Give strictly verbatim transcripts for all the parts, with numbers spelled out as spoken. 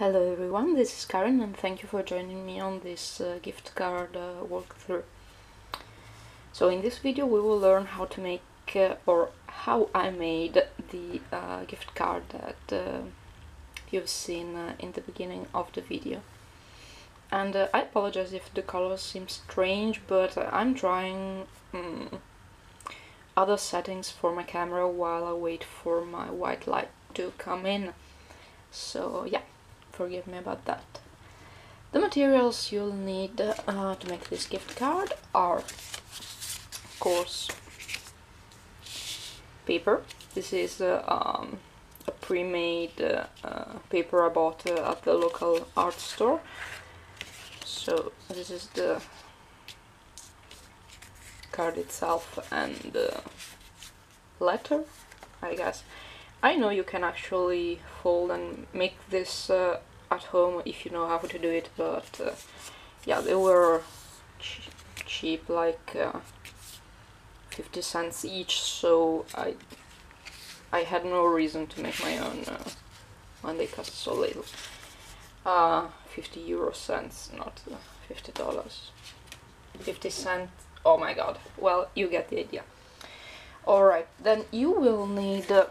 Hello everyone, this is Karen and thank you for joining me on this uh, gift card uh, walkthrough. So in this video we will learn how to make uh, or how I made the uh, gift card that uh, you've seen uh, in the beginning of the video. And uh, I apologize if the colors seem strange, but I'm trying um, other settings for my camera while I wait for my white light to come in. So yeah. Forgive me about that. The materials you'll need uh, to make this gift card are, of course, paper. This is uh, um, a pre-made uh, uh, paper I bought uh, at the local art store. So this is the card itself and the letter, I guess. I know you can actually fold and make this uh, at home if you know how to do it, but uh, yeah, they were ch cheap, like uh, fifty cents each, so I I had no reason to make my own uh, when they cost so little. Uh, fifty euro cents, not fifty dollars. fifty cents, oh my god, well, you get the idea. Alright, then you will need uh,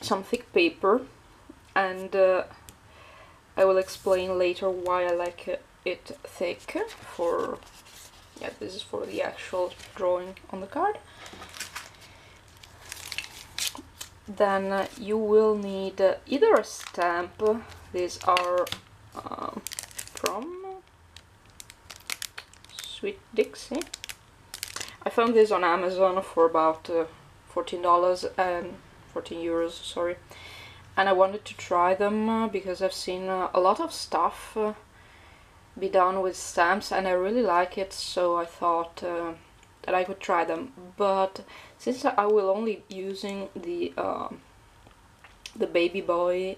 some thick paper, and uh, I will explain later why I like it thick. For yeah, this is for the actual drawing on the card. Then uh, you will need uh, either a stamp. These are uh, from Sweet Dixie. I found these on Amazon for about uh, fourteen dollars and fourteen euros, sorry, and I wanted to try them uh, because I've seen uh, a lot of stuff uh, be done with stamps and I really like it, so I thought uh, that I could try them. But since I will only using the uh, the baby boy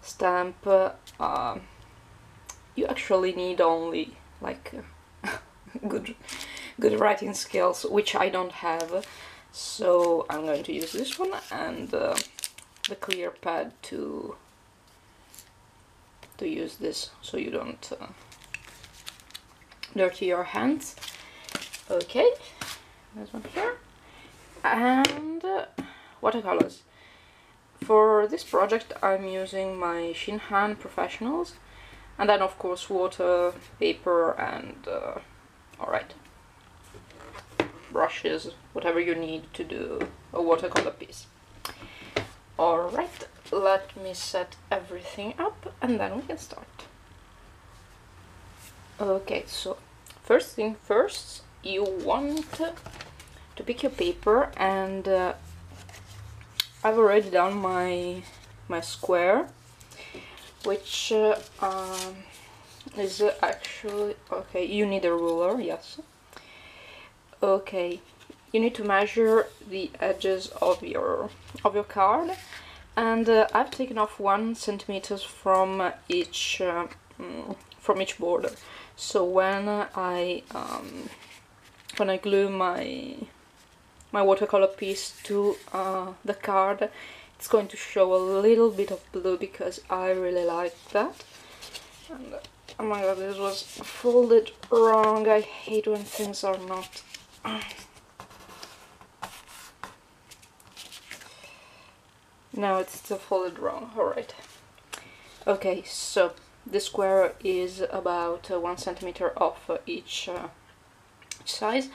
stamp, uh, uh, you actually need only like good good writing skills, which I don't have. So I'm going to use this one and uh, the clear pad to to use this so you don't uh, dirty your hands. Okay, there's one here. And uh, watercolors. For this project I'm using my Shinhan Professionals, and then of course water, paper and uh, alright, brushes, whatever you need to do a watercolor piece. Alright, let me set everything up and then we can start. Okay, so first thing first, you want to pick your paper, and uh, I've already done my my square, which uh, um, is actually, okay, you need a ruler, yes. Okay, you need to measure the edges of your of your card, and uh, I've taken off one centimeter from each uh, from each border. So when I um, when I glue my my watercolor piece to uh, the card, it's going to show a little bit of blue because I really like that. And, oh my god, this was folded wrong. I hate when things are not. No, it's still folded wrong. Alright. Okay, so the square is about uh, one centimeter off uh, each uh, size,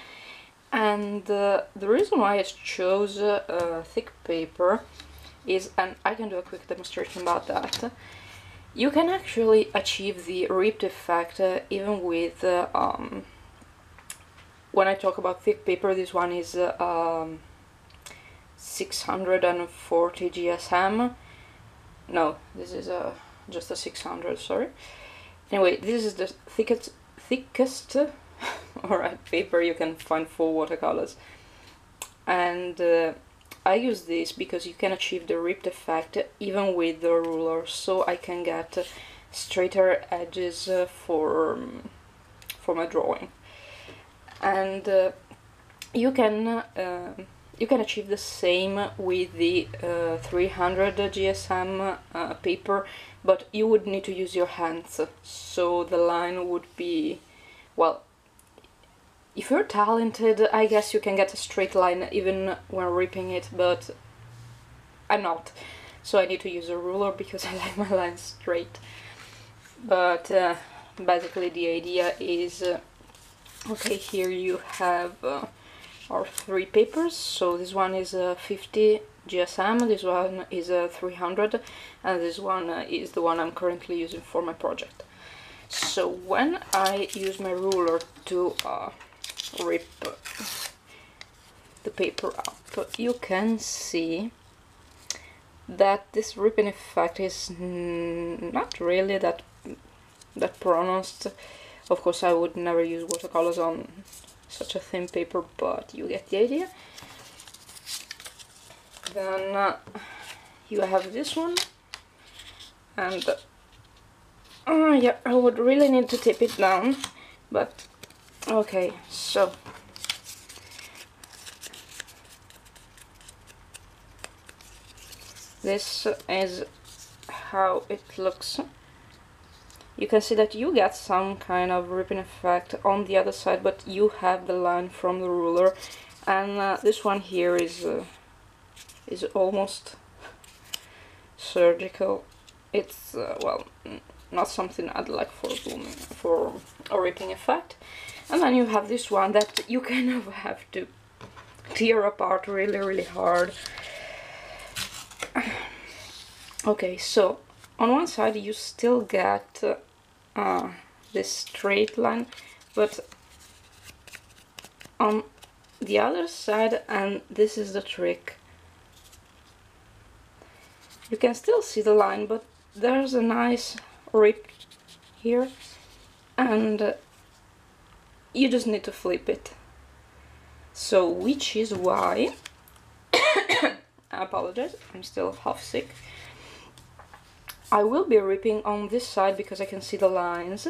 and uh, the reason why I chose uh, uh, thick paper is, and I can do a quick demonstration about that, you can actually achieve the ripped effect uh, even with uh, um, when I talk about thick paper, this one is uh, um, six hundred forty G S M. No, this is uh, just a six hundred, sorry. Anyway, this is the thickest, thickest alright, paper you can find for watercolors. And uh, I use this because you can achieve the ripped effect even with the ruler, so I can get straighter edges for, um, for my drawing. And uh, you can uh, You can achieve the same with the uh, three hundred G S M uh, paper, but you would need to use your hands, so the line would be, well, if you're talented, I guess you can get a straight line even when ripping it, but I'm not, so I need to use a ruler because I like my lines straight. But uh, basically the idea is, uh, okay, here you have uh, our three papers, so this one is uh, fifty G S M, this one is uh, three hundred, and this one uh, is the one I'm currently using for my project. So when I use my ruler to uh, rip the paper up, you can see that this ripping effect is not really that that pronounced. Of course, I would never use watercolors on such a thin paper, but you get the idea. Then uh, you have this one, and uh, yeah, I would really need to tip it down, but okay, so this is how it looks. You can see that you get some kind of ripping effect on the other side, but you have the line from the ruler, and uh, this one here is uh, is almost surgical. It's uh, well, not something I'd like for blooming, for a ripping effect. And then you have this one that you kind of have to tear apart really, really hard. Okay, so on one side you still get uh, uh, this straight line, but on the other side, and this is the trick, you can still see the line, but there's a nice rip here, and uh, you just need to flip it. So, which is why I apologize, I'm still half sick. I will be ripping on this side because I can see the lines,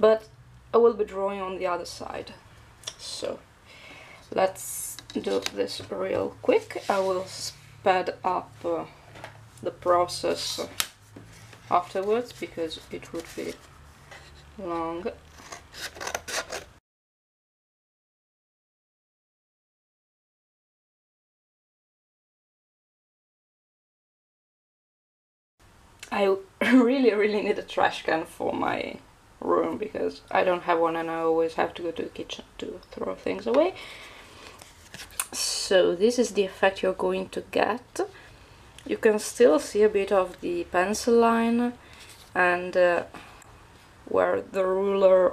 but I will be drawing on the other side. So let's do this real quick. I will sped up uh, the process afterwards because it would be long. I really, really need a trash can for my room because I don't have one and I always have to go to the kitchen to throw things away. So this is the effect you're going to get. You can still see a bit of the pencil line and uh, where the ruler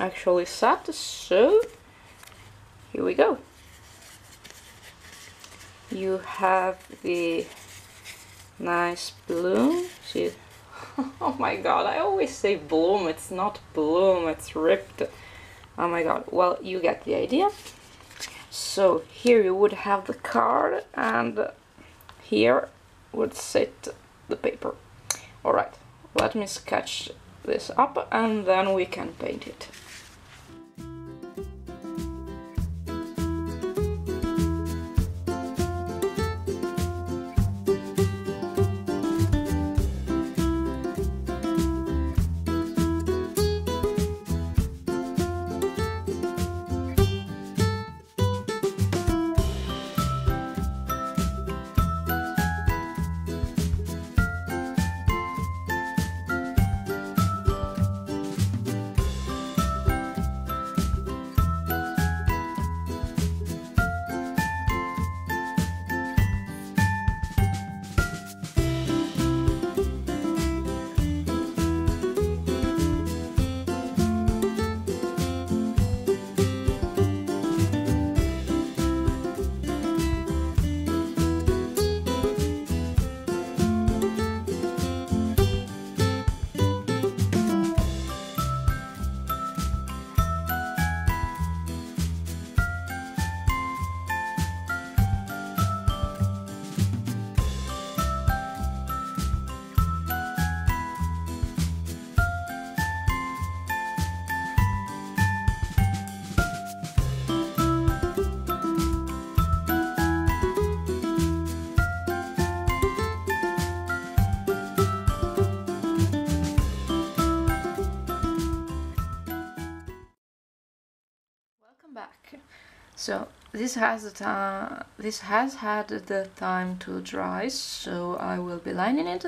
actually sat, so here we go. You have the nice bloom. See? Oh my god, I always say bloom, it's not bloom, it's ripped. Oh my god, well, you get the idea. So here you would have the card, and here would sit the paper. Alright, let me sketch this up and then we can paint it. So this has the time, this has had the time to dry, so I will be lining it,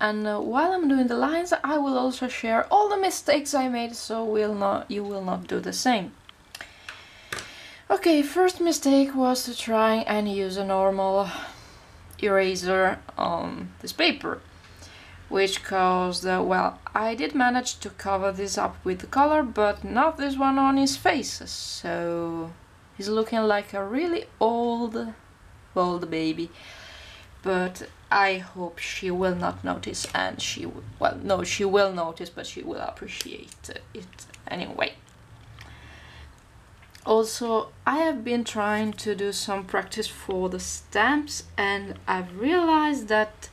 and uh, while I'm doing the lines I will also share all the mistakes I made, so will not you will not do the same. Okay, first mistake was to try and use a normal eraser on this paper, which caused, uh, well, I did manage to cover this up with the color, but not this one on his face, so he's looking like a really old, old baby. But I hope she will not notice, and she will, well, no, she will notice, but she will appreciate it anyway. Also, I have been trying to do some practice for the stamps, and I've realized that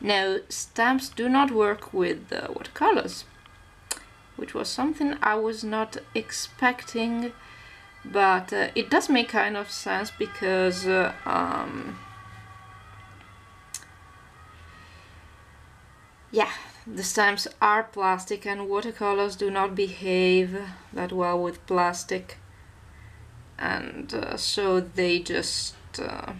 no, stamps do not work with uh, watercolors, which was something I was not expecting, but uh, it does make kind of sense, because uh, um, yeah, the stamps are plastic and watercolors do not behave that well with plastic, and uh, so they just uh,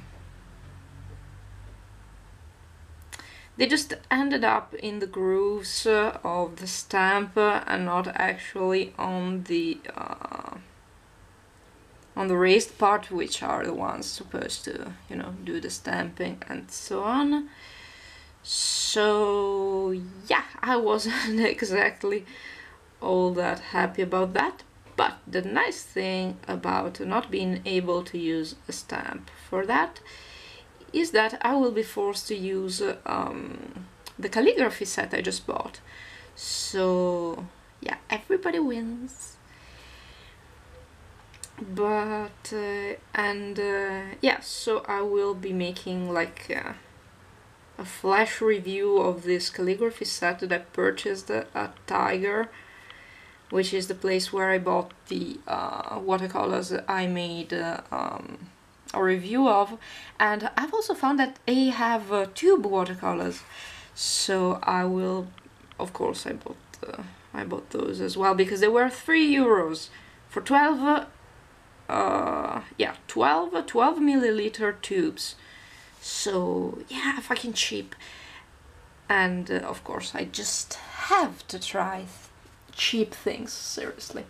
They just ended up in the grooves uh, of the stamp uh, and not actually on the uh, on the raised part, which are the ones supposed to, you know, do the stamping and so on. So yeah, I wasn't exactly all that happy about that. But the nice thing about not being able to use a stamp for that is that I will be forced to use um, the calligraphy set I just bought. So yeah, everybody wins. But uh, and uh, yeah, so I will be making like uh, a flash review of this calligraphy set that I purchased at Tiger, which is the place where I bought the uh, watercolors I made uh, um, a review of. And I've also found that they have uh, tube watercolors, so I will, of course, I bought uh, I bought those as well, because they were three euros for twelve uh, yeah, twelve milliliter tubes, so yeah, fucking cheap. And uh, of course I just have to try th cheap things, seriously,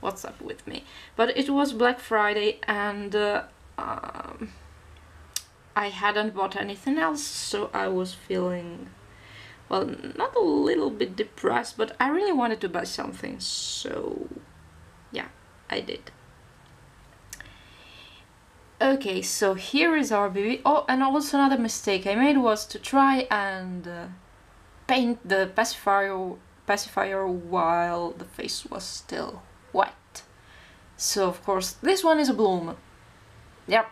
what's up with me? But it was Black Friday, and uh, Um, I hadn't bought anything else, so I was feeling, well, not a little bit depressed, but I really wanted to buy something, so yeah, I did. Okay, so here is our baby. Oh, and also another mistake I made was to try and uh, paint the pacifier, pacifier while the face was still wet. So of course this one is a bloom. Yep,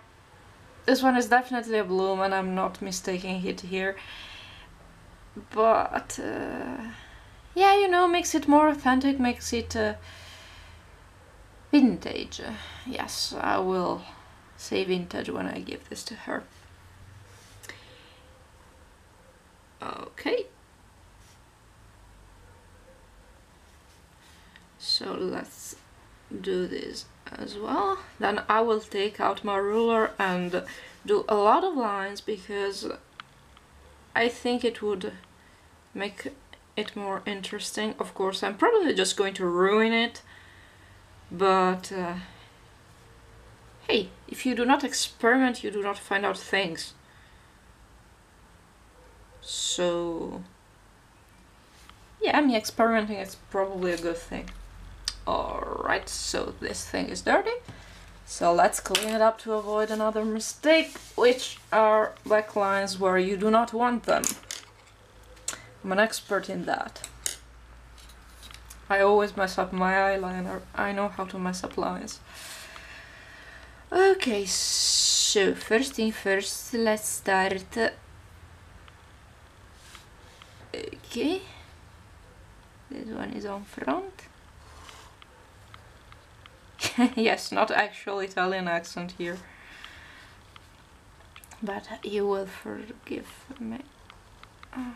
this one is definitely a bloom, and I'm not mistaking it here, but uh, yeah, you know, makes it more authentic, makes it uh, vintage. Yes, I will say vintage when I give this to her. Okay, so let's do this as well. Then I will take out my ruler and do a lot of lines, because I think it would make it more interesting. Of course, I'm probably just going to ruin it, but uh, hey, if you do not experiment, you do not find out things. So yeah, me experimenting is probably a good thing. Alright, so this thing is dirty, so let's clean it up to avoid another mistake, which are black lines where you do not want them. I'm an expert in that. I always mess up my eyeliner, I know how to mess up lines. Okay, so first thing first, let's start. Okay, this one is on front. Yes, not actual Italian accent here, but you will forgive me. Uh.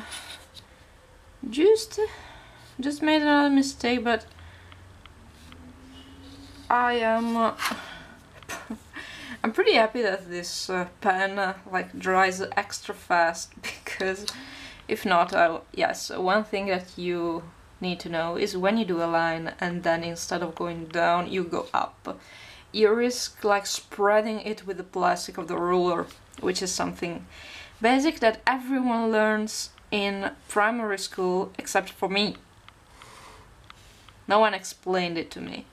uh, just just made another mistake, but I am uh, I'm pretty happy that this uh, pen uh, like dries extra fast, because if not, I'll, yes, one thing that you need to know is when you do a line and then instead of going down you go up, you risk like spreading it with the plastic of the ruler, which is something basic that everyone learns in primary school except for me. No one explained it to me,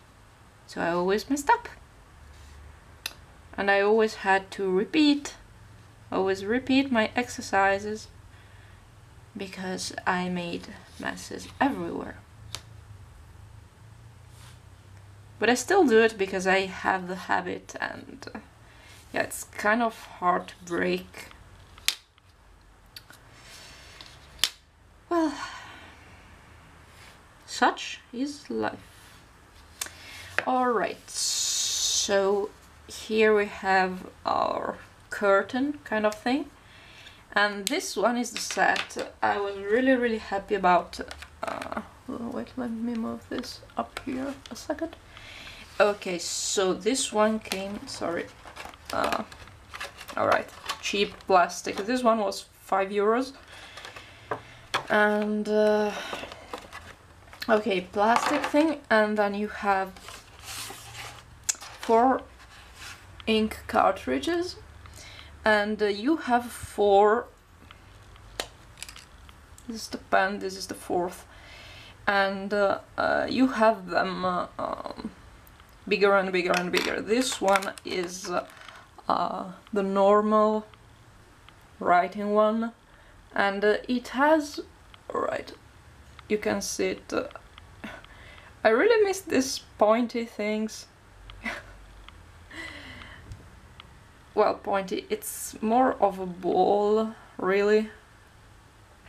so I always messed up. And I always had to repeat, always repeat my exercises, because I made messes everywhere. But I still do it because I have the habit, and uh, yeah, it's kind of hard to break. Well, such is life. Alright, so here we have our curtain kind of thing. And this one is the set I was really, really happy about. Uh, wait, let me move this up here a second. Okay, so this one came, sorry, uh, alright, cheap plastic. This one was five euros. And, uh, okay, plastic thing, and then you have four ink cartridges, and uh, you have four, this is the pen, this is the fourth, and uh, uh, you have them uh, um, bigger and bigger and bigger. This one is uh, uh, the normal writing one, and uh, it has, alright, you can see it, uh, I really miss these pointy things. Well, pointy, it's more of a ball, really,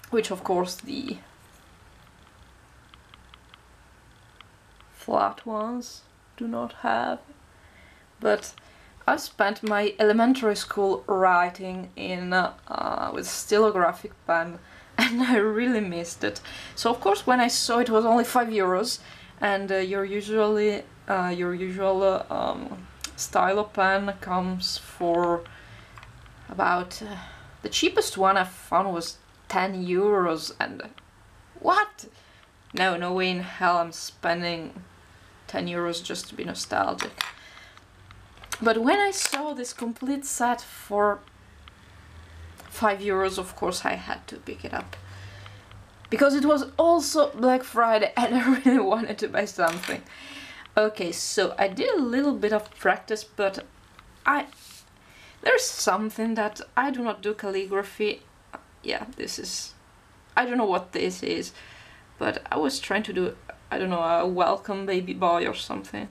which of course the flat ones do not have. But I spent my elementary school writing in uh, with steelographic pen, and I really missed it. So of course when I saw it was only five euros, and uh, your usually uh, your usual uh, um, style of pen comes for about uh, the cheapest one I found was ten euros, and what? No, no way in hell I'm spending ten euros just to be nostalgic. But when I saw this complete set for five euros, of course I had to pick it up, because it was also Black Friday and I really wanted to buy something. Okay, so I did a little bit of practice, but I there's something that I do not do calligraphy. Yeah, this is, I don't know what this is, but I was trying to do, I don't know, a welcome baby boy or something.